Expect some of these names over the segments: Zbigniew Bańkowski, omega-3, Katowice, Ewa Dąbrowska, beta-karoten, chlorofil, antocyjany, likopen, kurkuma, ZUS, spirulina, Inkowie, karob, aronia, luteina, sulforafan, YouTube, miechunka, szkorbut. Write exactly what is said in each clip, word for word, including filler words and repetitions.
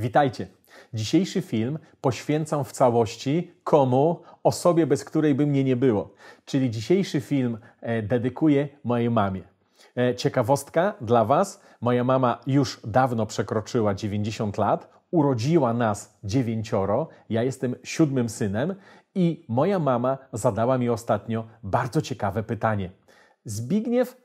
Witajcie! Dzisiejszy film poświęcam w całości komu? Osobie, bez której by mnie nie było. Czyli dzisiejszy film dedykuję mojej mamie. Ciekawostka dla Was. Moja mama już dawno przekroczyła dziewięćdziesiąt lat. Urodziła nas dziewięcioro. Ja jestem siódmym synem. I moja mama zadała mi ostatnio bardzo ciekawe pytanie. Zbigniew?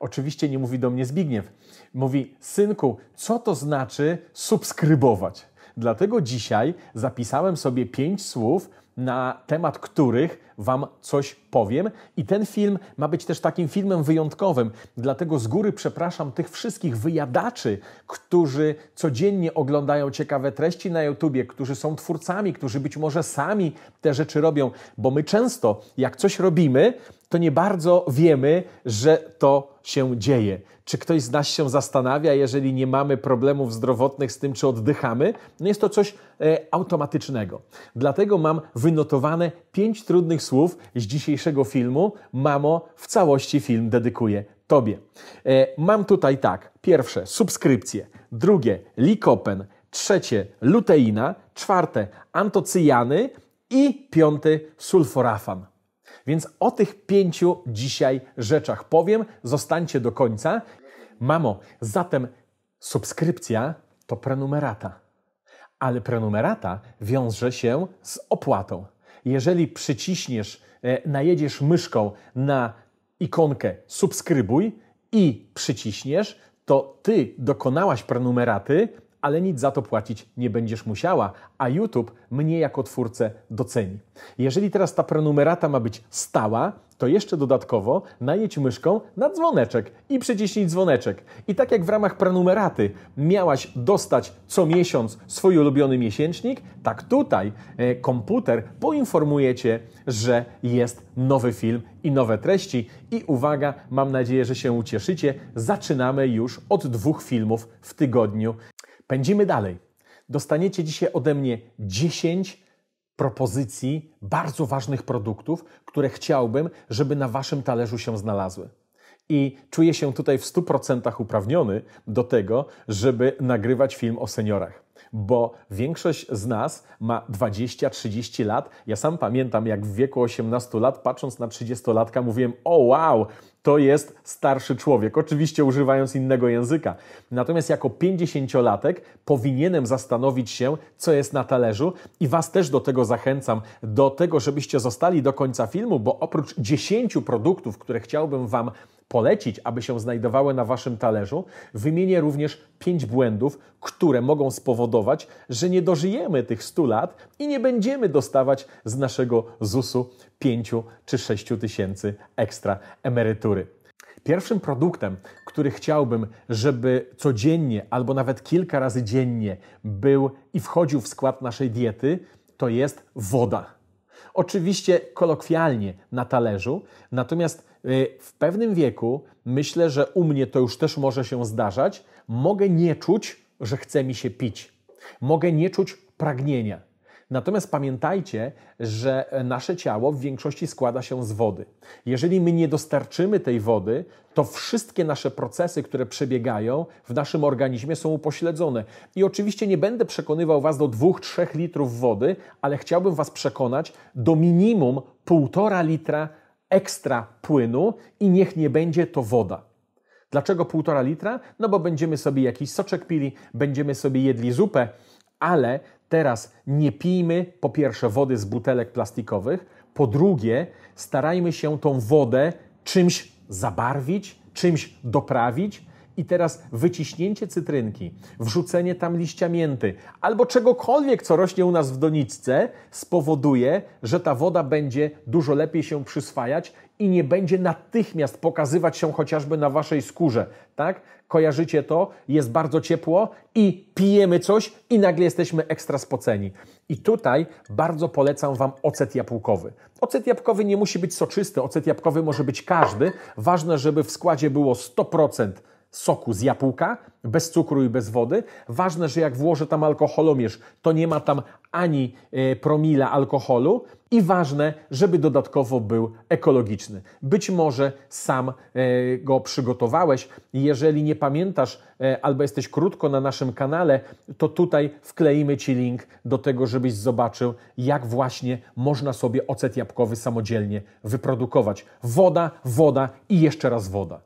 Oczywiście nie mówi do mnie Zbigniew. Mówi, synku, co to znaczy subskrybować? Dlatego dzisiaj zapisałem sobie pięć słów, na temat których Wam coś powiem. I ten film ma być też takim filmem wyjątkowym. Dlatego z góry przepraszam tych wszystkich wyjadaczy, którzy codziennie oglądają ciekawe treści na YouTubie, którzy są twórcami, którzy być może sami te rzeczy robią. Bo my często, jak coś robimy, to nie bardzo wiemy, że to się dzieje. Czy ktoś z nas się zastanawia, jeżeli nie mamy problemów zdrowotnych z tym, czy oddychamy? No jest to coś e, automatycznego. Dlatego mam wynotowane pięć trudnych słów z dzisiejszego filmu. Mamo, w całości film dedykuję Tobie. E, mam tutaj tak. Pierwsze, subskrypcje. Drugie, likopen. Trzecie, luteina. Czwarte, antocyjany. I piąty, sulforafan. Więc o tych pięciu dzisiaj rzeczach powiem. Zostańcie do końca. Mamo, zatem subskrypcja to prenumerata. Ale prenumerata wiąże się z opłatą. Jeżeli przyciśniesz, najedziesz myszką na ikonkę subskrybuj i przyciśniesz, to Ty dokonałaś prenumeraty, ale nic za to płacić nie będziesz musiała, a YouTube mnie jako twórcę doceni. Jeżeli teraz ta prenumerata ma być stała, to jeszcze dodatkowo najedź myszką na dzwoneczek i przyciśnij dzwoneczek. I tak jak w ramach prenumeraty miałaś dostać co miesiąc swój ulubiony miesięcznik, tak tutaj komputer poinformuje Cię, że jest nowy film i nowe treści. I uwaga, mam nadzieję, że się ucieszycie, zaczynamy już od dwóch filmów w tygodniu. Pędzimy dalej. Dostaniecie dzisiaj ode mnie dziesięć propozycji bardzo ważnych produktów, które chciałbym, żeby na Waszym talerzu się znalazły. I czuję się tutaj w stu procentach uprawniony do tego, żeby nagrywać film o seniorach. Bo większość z nas ma dwadzieścia trzydzieści lat. Ja sam pamiętam, jak w wieku osiemnastu lat, patrząc na trzydziestolatka, mówiłem, o wow, to jest starszy człowiek, oczywiście używając innego języka. Natomiast jako pięćdziesięciolatek powinienem zastanowić się, co jest na talerzu i Was też do tego zachęcam, do tego, żebyście zostali do końca filmu, bo oprócz dziesięciu produktów, które chciałbym Wam polecić, aby się znajdowały na Waszym talerzu, wymienię również pięć błędów, które mogą spowodować, że nie dożyjemy tych stu lat i nie będziemy dostawać z naszego zusu pięciu czy sześciu tysięcy ekstra emerytury. Pierwszym produktem, który chciałbym, żeby codziennie albo nawet kilka razy dziennie był i wchodził w skład naszej diety, to jest woda. Oczywiście kolokwialnie na talerzu, natomiast w pewnym wieku, myślę, że u mnie to już też może się zdarzać, mogę nie czuć, że chce mi się pić. Mogę nie czuć pragnienia. Natomiast pamiętajcie, że nasze ciało w większości składa się z wody. Jeżeli my nie dostarczymy tej wody, to wszystkie nasze procesy, które przebiegają w naszym organizmie są upośledzone. I oczywiście nie będę przekonywał Was do dwóch do trzech litrów wody, ale chciałbym Was przekonać do minimum półtora litra ekstra płynu i niech nie będzie to woda. Dlaczego półtora litra? No bo będziemy sobie jakiś soczek pili, będziemy sobie jedli zupę, ale teraz nie pijmy po pierwsze wody z butelek plastikowych, po drugie starajmy się tą wodę czymś zabarwić, czymś doprawić i teraz wyciśnięcie cytrynki, wrzucenie tam liścia mięty albo czegokolwiek, co rośnie u nas w doniczce spowoduje, że ta woda będzie dużo lepiej się przyswajać i nie będzie natychmiast pokazywać się chociażby na Waszej skórze, tak? Kojarzycie to, jest bardzo ciepło i pijemy coś i nagle jesteśmy ekstra spoceni. I tutaj bardzo polecam Wam ocet jabłkowy. Ocet jabłkowy nie musi być soczysty, ocet jabłkowy może być każdy. Ważne, żeby w składzie było sto procent soku z jabłka, bez cukru i bez wody. Ważne, że jak włożę tam alkoholomierz, to nie ma tam ani promila alkoholu. I ważne, żeby dodatkowo był ekologiczny. Być może sam go przygotowałeś. Jeżeli nie pamiętasz albo jesteś krótko na naszym kanale, to tutaj wkleimy Ci link do tego, żebyś zobaczył, jak właśnie można sobie ocet jabłkowy samodzielnie wyprodukować. Woda, woda i jeszcze raz woda.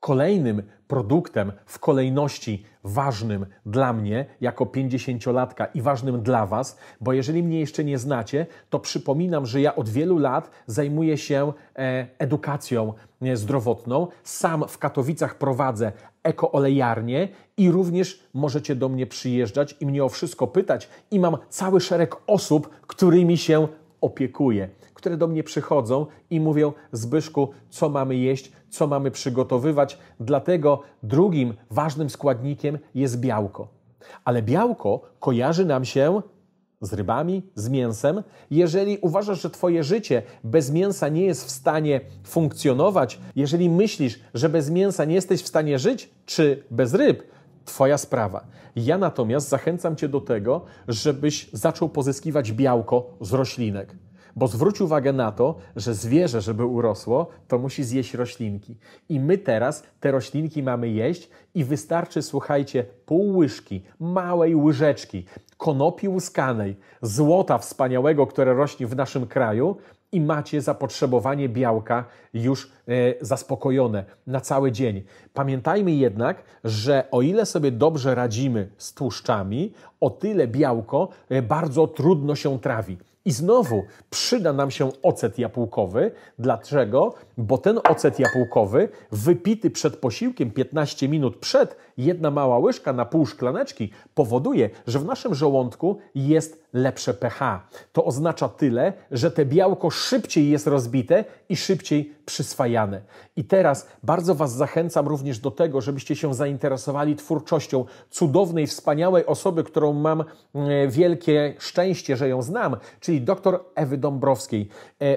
Kolejnym produktem w kolejności ważnym dla mnie jako pięćdziesięciolatka i ważnym dla Was, bo jeżeli mnie jeszcze nie znacie, to przypominam, że ja od wielu lat zajmuję się edukacją zdrowotną. Sam w Katowicach prowadzę ekoolejarnię i również możecie do mnie przyjeżdżać i mnie o wszystko pytać. I mam cały szereg osób, którymi się opiekuję, które do mnie przychodzą i mówią: Zbyszku, co mamy jeść, co mamy przygotowywać. Dlatego drugim ważnym składnikiem jest białko. Ale białko kojarzy nam się z rybami, z mięsem. Jeżeli uważasz, że Twoje życie bez mięsa nie jest w stanie funkcjonować, jeżeli myślisz, że bez mięsa nie jesteś w stanie żyć, czy bez ryb, Twoja sprawa. Ja natomiast zachęcam Cię do tego, żebyś zaczął pozyskiwać białko z roślinek. Bo zwróć uwagę na to, że zwierzę, żeby urosło, to musi zjeść roślinki. I my teraz te roślinki mamy jeść i wystarczy, słuchajcie, pół łyżki, małej łyżeczki, konopi łuskanej, złota wspaniałego, które rośnie w naszym kraju, i macie zapotrzebowanie białka już yy, zaspokojone na cały dzień. Pamiętajmy jednak, że o ile sobie dobrze radzimy z tłuszczami, o tyle białko yy, bardzo trudno się trawi. I znowu przyda nam się ocet jabłkowy. Dlaczego? Bo ten ocet jabłkowy wypity przed posiłkiem, piętnaście minut przed, jedna mała łyżka na pół szklaneczki powoduje, że w naszym żołądku jest lepsze pH. To oznacza tyle, że te białko szybciej jest rozbite i szybciej przyswajane. I teraz bardzo Was zachęcam również do tego, żebyście się zainteresowali twórczością cudownej, wspaniałej osoby, którą mam wielkie szczęście, że ją znam, czyli dr Ewy Dąbrowskiej.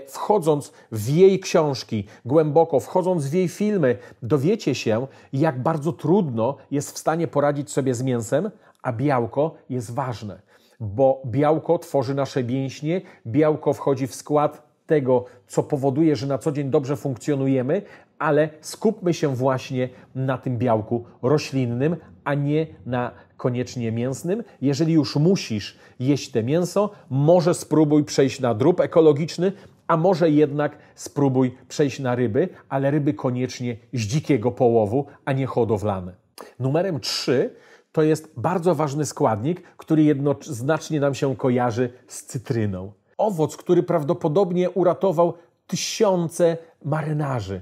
Wchodząc w jej książki głęboko, wchodząc w jej filmy, dowiecie się, jak bardzo trudno jest w stanie poradzić sobie z mięsem, a białko jest ważne. Bo białko tworzy nasze mięśnie, białko wchodzi w skład tego, co powoduje, że na co dzień dobrze funkcjonujemy, ale skupmy się właśnie na tym białku roślinnym, a nie na koniecznie mięsnym. Jeżeli już musisz jeść te mięso, może spróbuj przejść na drób ekologiczny, a może jednak spróbuj przejść na ryby, ale ryby koniecznie z dzikiego połowu, a nie hodowlane. Numerem trzy to jest bardzo ważny składnik, który jednoznacznie nam się kojarzy z cytryną. Owoc, który prawdopodobnie uratował tysiące marynarzy.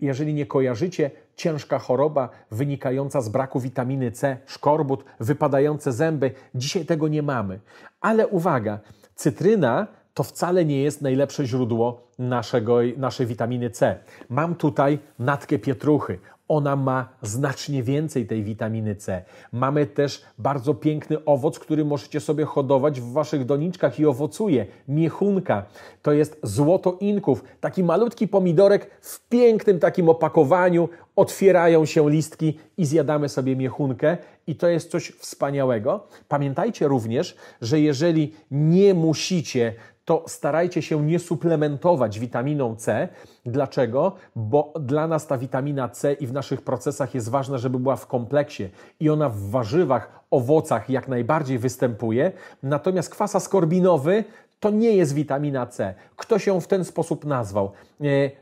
Jeżeli nie kojarzycie, ciężka choroba wynikająca z braku witaminy C, szkorbut, wypadające zęby. Dzisiaj tego nie mamy. Ale uwaga, cytryna to wcale nie jest najlepsze źródło naszego, naszej witaminy C. Mam tutaj natkę pietruchy. Ona ma znacznie więcej tej witaminy C. Mamy też bardzo piękny owoc, który możecie sobie hodować w Waszych doniczkach i owocuje. Miechunka. To jest złoto inków. Taki malutki pomidorek w pięknym takim opakowaniu. Otwierają się listki i zjadamy sobie miechunkę. I to jest coś wspaniałego. Pamiętajcie również, że jeżeli nie musicie, to starajcie się nie suplementować witaminą C. Dlaczego? Bo dla nas ta witamina C i w naszych procesach jest ważna, żeby była w kompleksie i ona w warzywach, owocach jak najbardziej występuje. Natomiast kwas askorbinowy to nie jest witamina C. Kto się w ten sposób nazwał?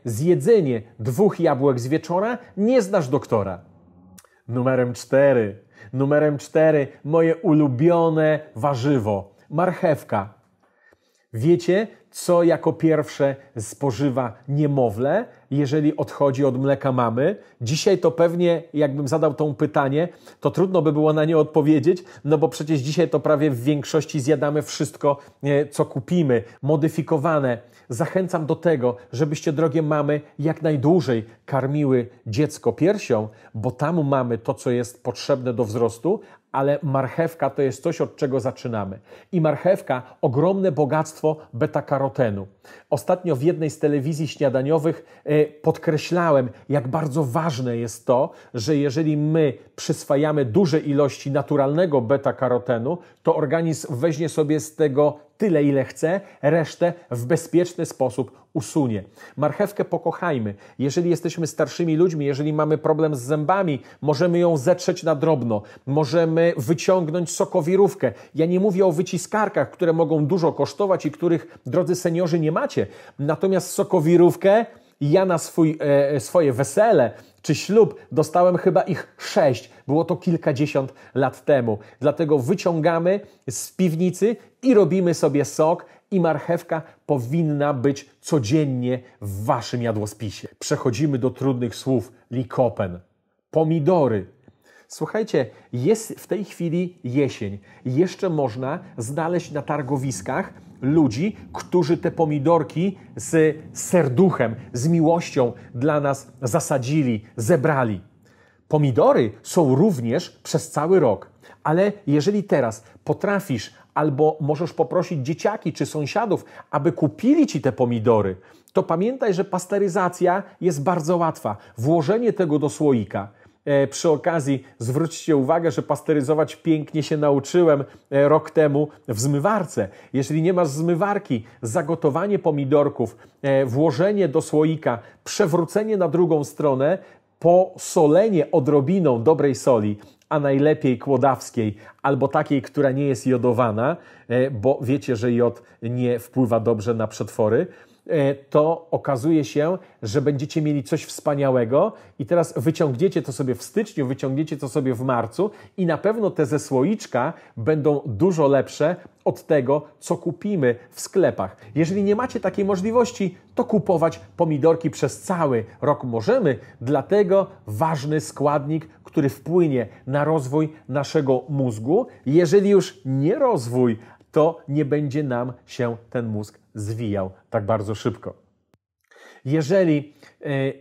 Zjedzenie dwóch jabłek z wieczora nie znasz doktora. Numerem cztery. Numerem cztery. Moje ulubione warzywo. Marchewka. Wiecie, co jako pierwsze spożywa niemowlę, jeżeli odchodzi od mleka mamy? Dzisiaj to pewnie, jakbym zadał to pytanie, to trudno by było na nie odpowiedzieć, no bo przecież dzisiaj to prawie w większości zjadamy wszystko, co kupimy, modyfikowane. Zachęcam do tego, żebyście, drogie mamy, jak najdłużej karmiły dziecko piersią, bo tam mamy to, co jest potrzebne do wzrostu, ale marchewka to jest coś, od czego zaczynamy. I marchewka, ogromne bogactwo beta-karotenu. Ostatnio w jednej z telewizji śniadaniowych podkreślałem, jak bardzo ważne jest to, że jeżeli my przyswajamy duże ilości naturalnego beta-karotenu, to organizm weźmie sobie z tego tyle, ile chce, resztę w bezpieczny sposób usunie. Marchewkę pokochajmy. Jeżeli jesteśmy starszymi ludźmi, jeżeli mamy problem z zębami, możemy ją zetrzeć na drobno, możemy wyciągnąć sokowirówkę. Ja nie mówię o wyciskarkach, które mogą dużo kosztować i których, drodzy seniorzy, nie macie. Natomiast sokowirówkę ja na swój, e, swoje wesele czy ślub dostałem chyba ich sześć. Było to kilkadziesiąt lat temu. Dlatego wyciągamy z piwnicy i robimy sobie sok, i marchewka powinna być codziennie w waszym jadłospisie. Przechodzimy do trudnych słów. Likopen. Pomidory. Słuchajcie, jest w tej chwili jesień. Jeszcze można znaleźć na targowiskach ludzi, którzy te pomidorki z serduchem, z miłością dla nas zasadzili, zebrali. Pomidory są również przez cały rok, ale jeżeli teraz potrafisz albo możesz poprosić dzieciaki czy sąsiadów, aby kupili ci te pomidory, to pamiętaj, że pasteryzacja jest bardzo łatwa. Włożenie tego do słoika. Przy okazji zwróćcie uwagę, że pasteryzować pięknie się nauczyłem rok temu w zmywarce. Jeżeli nie masz zmywarki, zagotowanie pomidorków, włożenie do słoika, przewrócenie na drugą stronę, posolenie odrobiną dobrej soli, a najlepiej kłodawskiej albo takiej, która nie jest jodowana, bo wiecie, że jod nie wpływa dobrze na przetwory, to okazuje się, że będziecie mieli coś wspaniałego i teraz wyciągniecie to sobie w styczniu, wyciągniecie to sobie w marcu i na pewno te ze słoiczka będą dużo lepsze od tego, co kupimy w sklepach. Jeżeli nie macie takiej możliwości, to kupować pomidorki przez cały rok możemy, dlatego ważny składnik, który wpłynie na rozwój naszego mózgu, jeżeli już nie rozwój, to nie będzie nam się ten mózg zwijał tak bardzo szybko. Jeżeli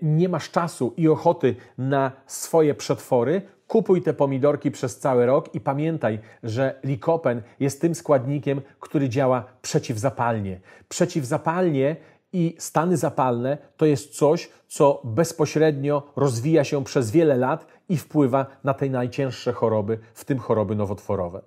nie masz czasu i ochoty na swoje przetwory, kupuj te pomidorki przez cały rok i pamiętaj, że likopen jest tym składnikiem, który działa przeciwzapalnie. Przeciwzapalnie i stany zapalne to jest coś, co bezpośrednio rozwija się przez wiele lat i wpływa na te najcięższe choroby, w tym choroby nowotworowe.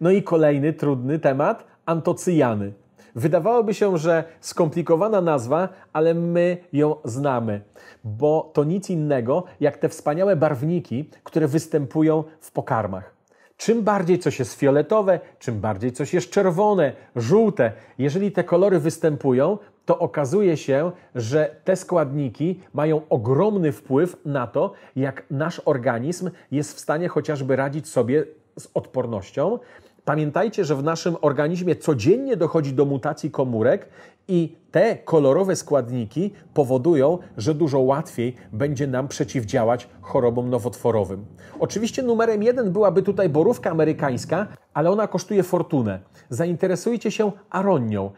No i kolejny trudny temat, antocyjany. Wydawałoby się, że skomplikowana nazwa, ale my ją znamy, bo to nic innego jak te wspaniałe barwniki, które występują w pokarmach. Czym bardziej coś jest fioletowe, czym bardziej coś jest czerwone, żółte, jeżeli te kolory występują, to okazuje się, że te składniki mają ogromny wpływ na to, jak nasz organizm jest w stanie chociażby radzić sobie z odpornością. Pamiętajcie, że w naszym organizmie codziennie dochodzi do mutacji komórek i te kolorowe składniki powodują, że dużo łatwiej będzie nam przeciwdziałać chorobom nowotworowym. Oczywiście numerem jeden byłaby tutaj borówka amerykańska, ale ona kosztuje fortunę. Zainteresujcie się aronią.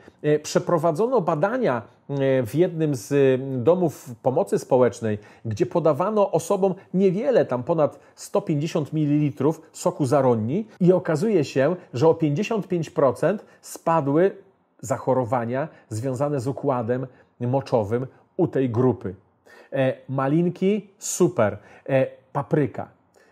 Przeprowadzono badania w jednym z domów pomocy społecznej, gdzie podawano osobom niewiele, tam ponad sto pięćdziesiąt mililitrów soku z aronni i okazuje się, że o pięćdziesiąt pięć procent spadły zachorowania związane z układem moczowym u tej grupy. E, malinki super, e, papryka,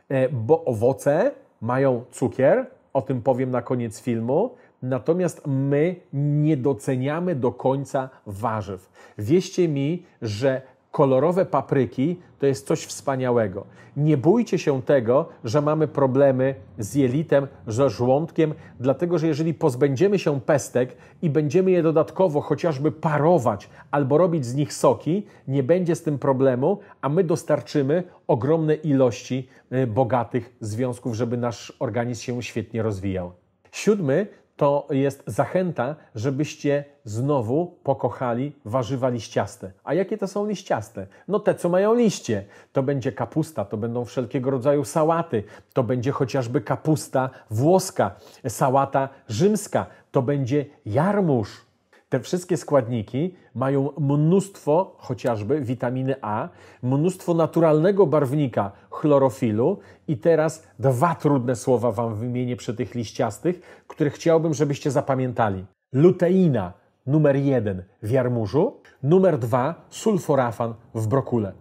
e, bo owoce mają cukier, o tym powiem na koniec filmu, natomiast my nie doceniamy do końca warzyw. Wierzcie mi, że kolorowe papryki to jest coś wspaniałego. Nie bójcie się tego, że mamy problemy z jelitem, ze żołądkiem, dlatego że jeżeli pozbędziemy się pestek i będziemy je dodatkowo chociażby parować albo robić z nich soki, nie będzie z tym problemu, a my dostarczymy ogromne ilości bogatych związków, żeby nasz organizm się świetnie rozwijał. Siódmy to jest zachęta, żebyście znowu pokochali warzywa liściaste. A jakie to są liściaste? No te, co mają liście. To będzie kapusta, to będą wszelkiego rodzaju sałaty, to będzie chociażby kapusta włoska, sałata rzymska, to będzie jarmuż. Te wszystkie składniki mają mnóstwo chociażby witaminy A, mnóstwo naturalnego barwnika chlorofilu i teraz dwa trudne słowa Wam wymienię przy tych liściastych, które chciałbym, żebyście zapamiętali. Luteina. numer jeden w jarmużu, numer dwa sulforafan w brokule.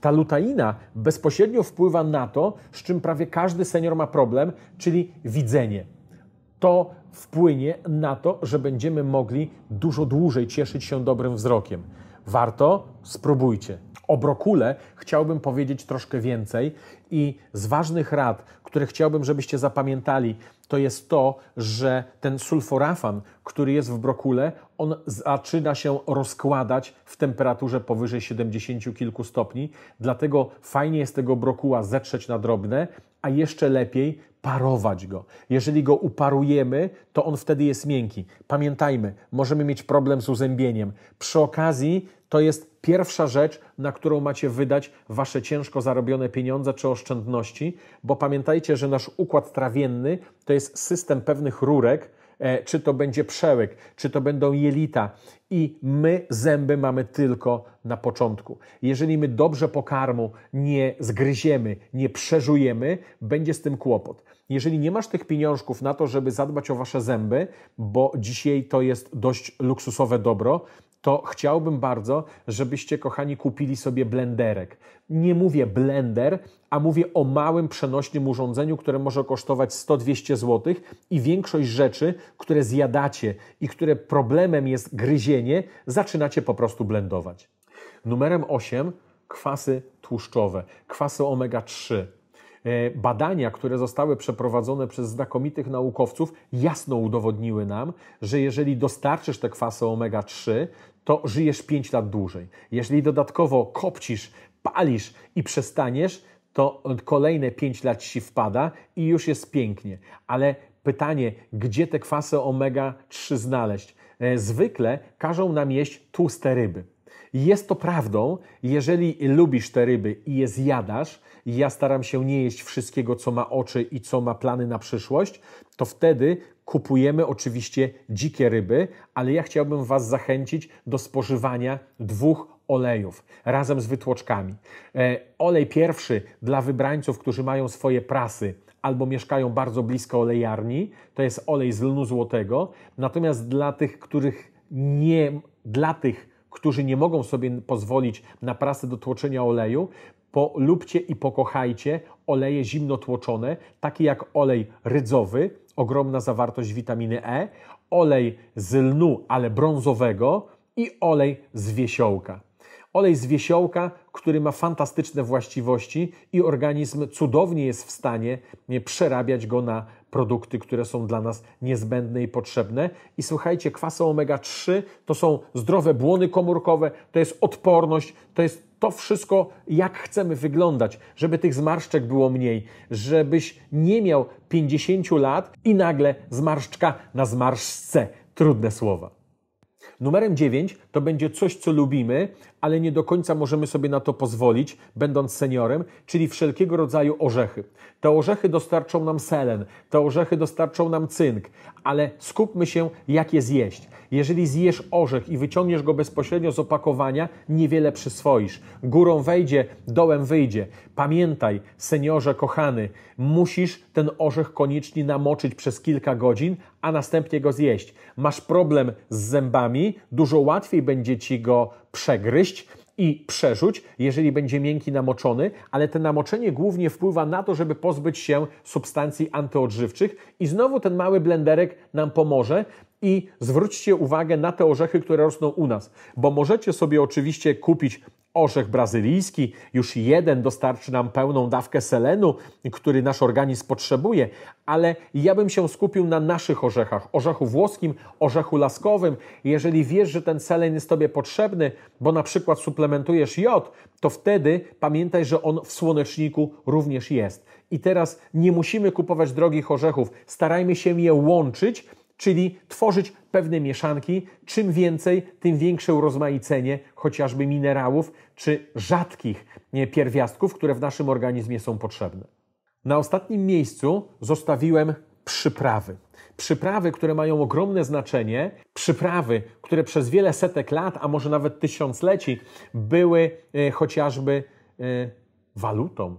Ta luteina bezpośrednio wpływa na to, z czym prawie każdy senior ma problem, czyli widzenie. To wpłynie na to, że będziemy mogli dużo dłużej cieszyć się dobrym wzrokiem. Warto? Spróbujcie. O brokule chciałbym powiedzieć troszkę więcej i z ważnych rad, które chciałbym, żebyście zapamiętali, to jest to, że ten sulforafan, który jest w brokule, on zaczyna się rozkładać w temperaturze powyżej siedemdziesięciu kilku stopni, dlatego fajnie jest tego brokuła zetrzeć na drobne, a jeszcze lepiej parować go. Jeżeli go uparujemy, to on wtedy jest miękki. Pamiętajmy, możemy mieć problem z uzębieniem. Przy okazji to jest pierwsza rzecz, na którą macie wydać wasze ciężko zarobione pieniądze czy oszczędności, bo pamiętajcie, że nasz układ trawienny to jest system pewnych rurek, czy to będzie przełyk, czy to będą jelita i my zęby mamy tylko na początku. Jeżeli my dobrze pokarmu nie zgryziemy, nie przeżujemy, będzie z tym kłopot. Jeżeli nie masz tych pieniążków na to, żeby zadbać o wasze zęby, bo dzisiaj to jest dość luksusowe dobro, to chciałbym bardzo, żebyście, kochani, kupili sobie blenderek. Nie mówię blender, a mówię o małym, przenośnym urządzeniu, które może kosztować sto do dwustu złotych i większość rzeczy, które zjadacie i które problemem jest gryzienie, zaczynacie po prostu blendować. Numerem osiem kwasy tłuszczowe, kwasy omega trzy. Badania, które zostały przeprowadzone przez znakomitych naukowców, jasno udowodniły nam, że jeżeli dostarczysz te kwasy omega trzy, to żyjesz pięć lat dłużej. Jeżeli dodatkowo kopcisz, palisz i przestaniesz, to kolejne pięć lat ci wpada i już jest pięknie. Ale pytanie, gdzie te kwasy omega trzy znaleźć? Zwykle każą nam jeść tłuste ryby. Jest to prawdą, jeżeli lubisz te ryby i je zjadasz, ja staram się nie jeść wszystkiego, co ma oczy i co ma plany na przyszłość, to wtedy kupujemy oczywiście dzikie ryby, ale ja chciałbym was zachęcić do spożywania dwóch olejów razem z wytłoczkami. Olej pierwszy dla wybrańców, którzy mają swoje prasy albo mieszkają bardzo blisko olejarni, to jest olej z lnu złotego, natomiast dla tych, których nie, dla tych, którzy nie mogą sobie pozwolić na prasę do tłoczenia oleju, polubcie i pokochajcie oleje zimno tłoczone, takie jak olej rydzowy, ogromna zawartość witaminy E, olej z lnu, ale brązowego i olej z wiesiołka. Olej z wiesiołka, który ma fantastyczne właściwości i organizm cudownie jest w stanie przerabiać go na produkty, które są dla nas niezbędne i potrzebne. I słuchajcie, kwasy omega trzy to są zdrowe błony komórkowe, to jest odporność, to jest to wszystko, jak chcemy wyglądać, żeby tych zmarszczek było mniej, żebyś nie miał pięćdziesięciu lat i nagle zmarszczka na zmarszczce. Trudne słowa. Numerem dziewięć to będzie coś, co lubimy, ale nie do końca możemy sobie na to pozwolić, będąc seniorem, czyli wszelkiego rodzaju orzechy. Te orzechy dostarczą nam selen, te orzechy dostarczą nam cynk, ale skupmy się, jak je zjeść. Jeżeli zjesz orzech i wyciągniesz go bezpośrednio z opakowania, niewiele przyswoisz. Górą wejdzie, dołem wyjdzie. Pamiętaj, seniorze kochany, musisz ten orzech koniecznie namoczyć przez kilka godzin, a następnie go zjeść. Masz problem z zębami, dużo łatwiej będzie ci go przegryźć i przerzuć, jeżeli będzie miękki namoczony, ale to namoczenie głównie wpływa na to, żeby pozbyć się substancji antyodżywczych i znowu ten mały blenderek nam pomoże. I zwróćcie uwagę na te orzechy, które rosną u nas, bo możecie sobie oczywiście kupić orzech brazylijski, już jeden dostarczy nam pełną dawkę selenu, który nasz organizm potrzebuje, ale ja bym się skupił na naszych orzechach, orzechu włoskim, orzechu laskowym. Jeżeli wiesz, że ten selen jest tobie potrzebny, bo na przykład suplementujesz jod, to wtedy pamiętaj, że on w słoneczniku również jest. I teraz nie musimy kupować drogich orzechów, starajmy się je łączyć, czyli tworzyć pewne mieszanki. Czym więcej, tym większe urozmaicenie chociażby minerałów czy rzadkich pierwiastków, które w naszym organizmie są potrzebne. Na ostatnim miejscu zostawiłem przyprawy. Przyprawy, które mają ogromne znaczenie, przyprawy, które przez wiele setek lat, a może nawet tysiącleci, były e, chociażby e, walutą.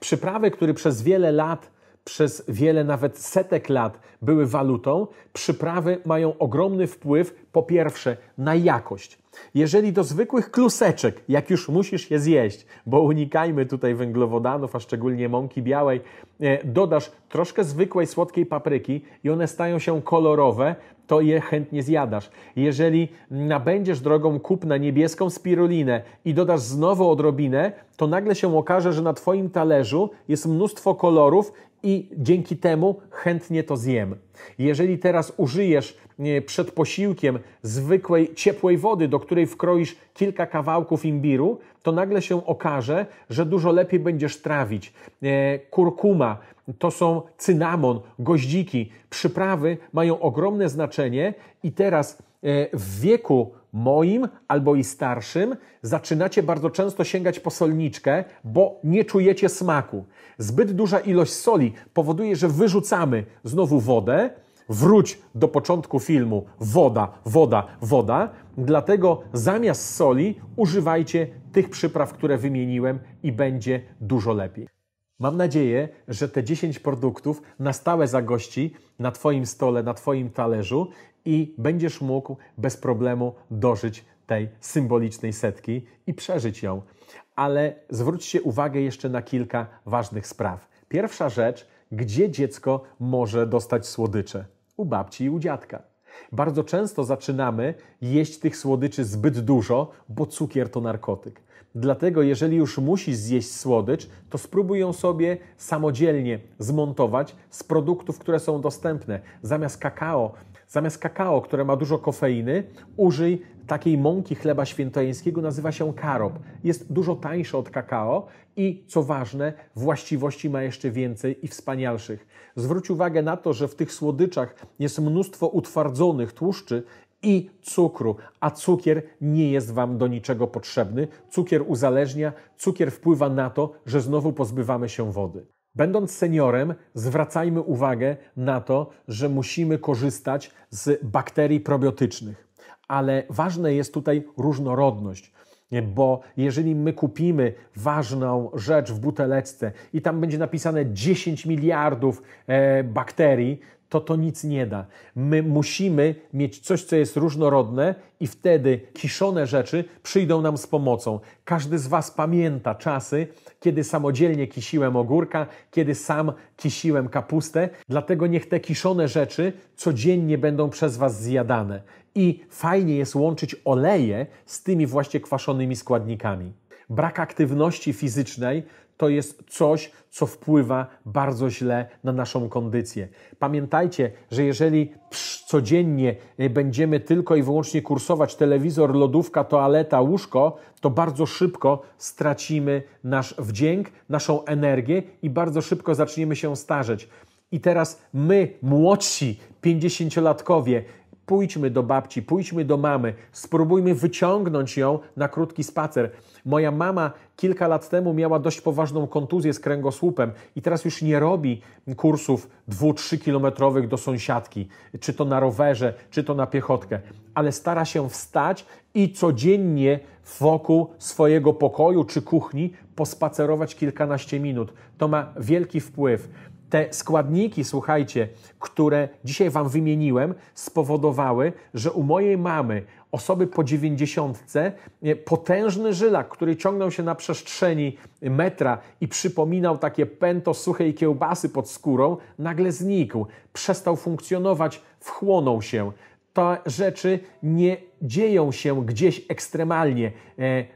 Przyprawy, które przez wiele lat przez wiele, nawet setek lat były walutą, przyprawy mają ogromny wpływ, po pierwsze, na jakość. Jeżeli do zwykłych kluseczek, jak już musisz je zjeść, bo unikajmy tutaj węglowodanów, a szczególnie mąki białej, dodasz troszkę zwykłej słodkiej papryki i one stają się kolorowe, to je chętnie zjadasz. Jeżeli nabędziesz drogą kupna niebieską spirulinę i dodasz znowu odrobinę, to nagle się okaże, że na Twoim talerzu jest mnóstwo kolorów i dzięki temu chętnie to zjem. Jeżeli teraz użyjesz przed posiłkiem zwykłej ciepłej wody, do której wkroisz kilka kawałków imbiru, to nagle się okaże, że dużo lepiej będziesz trawić. Kurkuma, to są cynamon, goździki, przyprawy mają ogromne znaczenie i teraz w wieku moim albo i starszym zaczynacie bardzo często sięgać po solniczkę, bo nie czujecie smaku. Zbyt duża ilość soli powoduje, że wyrzucamy znowu wodę. Wróć do początku filmu. Woda, woda, woda. Dlatego zamiast soli używajcie tych przypraw, które wymieniłem i będzie dużo lepiej. Mam nadzieję, że te dziesięć produktów na stałe zagości na Twoim stole, na Twoim talerzu i będziesz mógł bez problemu dożyć tej symbolicznej setki i przeżyć ją. Ale zwróćcie uwagę jeszcze na kilka ważnych spraw. Pierwsza rzecz, gdzie dziecko może dostać słodycze? U babci i u dziadka. Bardzo często zaczynamy jeść tych słodyczy zbyt dużo, bo cukier to narkotyk. Dlatego jeżeli już musisz zjeść słodycz, to spróbuj ją sobie samodzielnie zmontować z produktów, które są dostępne. Zamiast kakao, zamiast kakao, które ma dużo kofeiny, użyj takiej mąki chleba świętojańskiego, nazywa się karob. Jest dużo tańsze od kakao i co ważne, właściwości ma jeszcze więcej i wspanialszych. Zwróć uwagę na to, że w tych słodyczach jest mnóstwo utwardzonych tłuszczy i cukru, a cukier nie jest Wam do niczego potrzebny. Cukier uzależnia, cukier wpływa na to, że znowu pozbywamy się wody. Będąc seniorem, zwracajmy uwagę na to, że musimy korzystać z bakterii probiotycznych. Ale ważna jest tutaj różnorodność, bo jeżeli my kupimy ważną rzecz w buteleczce i tam będzie napisane dziesięć miliardów e, bakterii, to to nic nie da. My musimy mieć coś, co jest różnorodne i wtedy kiszone rzeczy przyjdą nam z pomocą. Każdy z Was pamięta czasy, kiedy samodzielnie kisiłem ogórka, kiedy sam kisiłem kapustę, dlatego niech te kiszone rzeczy codziennie będą przez Was zjadane. I fajnie jest łączyć oleje z tymi właśnie kwaszonymi składnikami. Brak aktywności fizycznej to jest coś, co wpływa bardzo źle na naszą kondycję. Pamiętajcie, że jeżeli codziennie będziemy tylko i wyłącznie kursować telewizor, lodówka, toaleta, łóżko, to bardzo szybko stracimy nasz wdzięk, naszą energię i bardzo szybko zaczniemy się starzeć. I teraz my, młodsi, pięćdziesięciolatkowie, pójdźmy do babci, pójdźmy do mamy, spróbujmy wyciągnąć ją na krótki spacer. Moja mama kilka lat temu miała dość poważną kontuzję z kręgosłupem i teraz już nie robi kursów dwu-trzykilometrowych do sąsiadki, czy to na rowerze, czy to na piechotkę, ale stara się wstać i codziennie wokół swojego pokoju czy kuchni pospacerować kilkanaście minut. To ma wielki wpływ. Te składniki, słuchajcie, które dzisiaj Wam wymieniłem, spowodowały, że u mojej mamy, osoby po dziewięćdziesiątce, potężny żylak, który ciągnął się na przestrzeni metra i przypominał takie pęto suchej kiełbasy pod skórą, nagle znikł, przestał funkcjonować, wchłonął się. Te rzeczy nie dzieją się gdzieś ekstremalnie.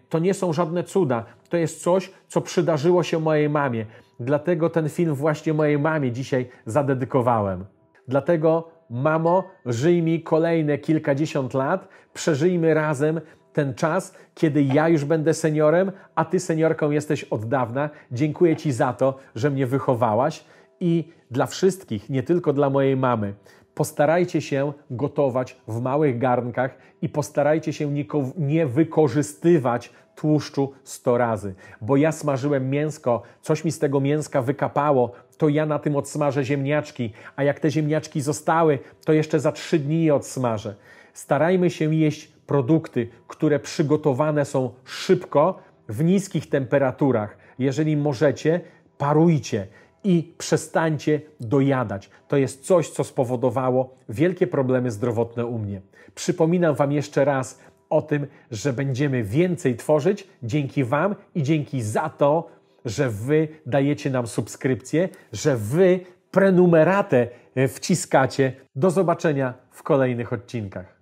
To nie są żadne cuda. To jest coś, co przydarzyło się mojej mamie. Dlatego ten film właśnie mojej mamie dzisiaj zadedykowałem. Dlatego, mamo, żyj mi kolejne kilkadziesiąt lat, przeżyjmy razem ten czas, kiedy ja już będę seniorem, a Ty seniorką jesteś od dawna. Dziękuję Ci za to, że mnie wychowałaś. I dla wszystkich, nie tylko dla mojej mamy, postarajcie się gotować w małych garnkach i postarajcie się nie wykorzystywać tłuszczu sto razy. Bo ja smażyłem mięsko, coś mi z tego mięska wykapało, to ja na tym odsmażę ziemniaczki, a jak te ziemniaczki zostały, to jeszcze za trzy dni je odsmażę. Starajmy się jeść produkty, które przygotowane są szybko, w niskich temperaturach. Jeżeli możecie, parujcie. i przestańcie dojadać. To jest coś, co spowodowało wielkie problemy zdrowotne u mnie. Przypominam Wam jeszcze raz o tym, że będziemy więcej tworzyć dzięki Wam i dzięki za to, że Wy dajecie nam subskrypcję, że Wy prenumeratę wciskacie. Do zobaczenia w kolejnych odcinkach.